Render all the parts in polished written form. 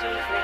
sees me.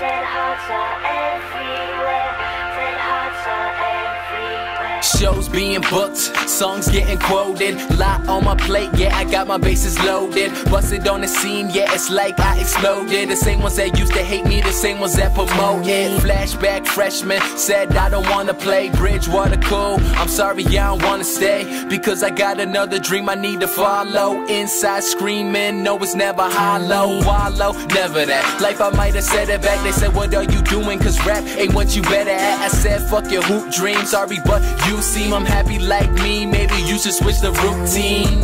Dead hearts are everywhere. Dead hearts are everywhere. Shows being booked, songs getting quoted. Lot on my plate, yeah, I got my bases loaded. Busted on the scene, yeah, it's like I exploded. The same ones that used to hate me, the same ones that promoted. Flashback freshman said I don't wanna play. Bridgewater cool, I'm sorry, I don't wanna stay. Because I got another dream I need to follow. Inside screaming, no, it's never hollow. Wallow, never that. Life, I might have said it back. They said, what are you doing? Cause rap ain't what you better at. I said, fuck your hoop dream. Sorry, but you seem unhappy like me. Maybe you should switch the routine.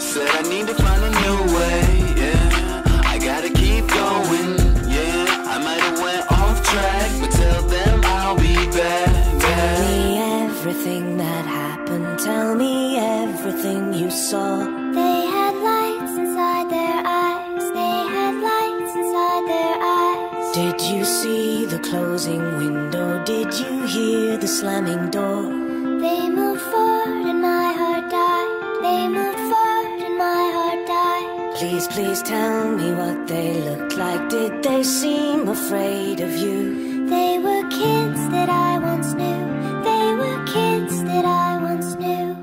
Said I need to find a new way, yeah. I gotta keep going, yeah. I might have went off track, but tell them I'll be back, Tell me everything that happened. Tell me everything you saw. They had lights inside their eyes. They had lights inside their eyes. Did you see the closing window? Did you hear the slamming door? They moved forward and I Please, please tell me what they looked like. Did they seem afraid of you? They were kids that I once knew. They were kids that I once knew.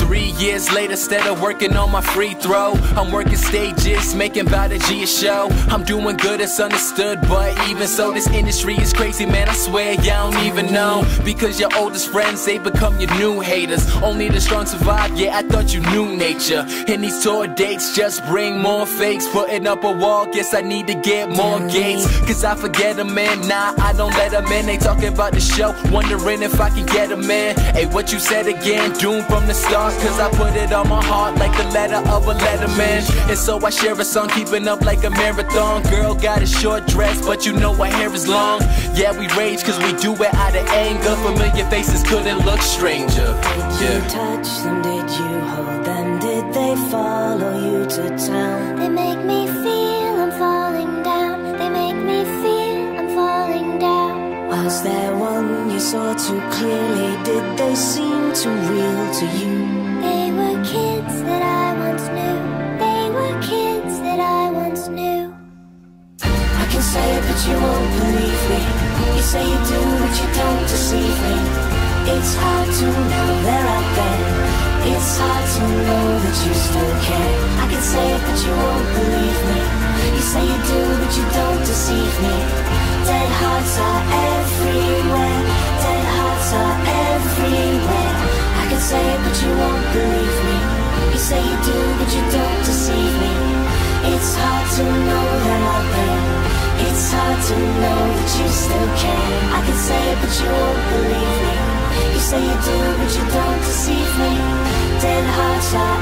3 years later, instead of working on my free throw, I'm working stages, making about a show. I'm doing good, it's understood, but even so, this industry is crazy, man. I swear, y'all don't even know. Because your oldest friends, they become your new haters. Only the strong survive, yeah, I thought you knew nature. And these tour dates just bring more fakes. Putting up a wall, guess I need to get more gates. Cause I forget them, man, nah, I don't let them in. They talking about the show, wondering if I can get them in. Hey, what you said again, doomed from the start. Cause I put it on my heart like the letter of a letterman. And so I share a song, keeping up like a marathon. Girl got a short dress, but you know her hair is long. Yeah, we rage cause we do it out of anger. Familiar faces couldn't look stranger. Did you touch them? Did you hold them? Did they follow you to town? They make me feel I'm falling down. They make me feel I'm falling down. Was there one you saw too clearly? Did they seem too real to you? They were kids that I once knew. They were kids that I once knew. I can say it, but you won't believe me. You say you do, but you don't deceive me. It's hard to know they're out there. It's hard to know that you still care. I can say it, but you won't believe me. You say you do, but you don't deceive me. Dead hearts are everywhere. Dead hearts are everywhere. I can say it, but you won't believe me. You say you do, but you don't deceive me. It's hard to know they're out there. It's hard to know that you still care. I can say it, but you won't believe me. You say you do, but you don't deceive me. Dead hearts are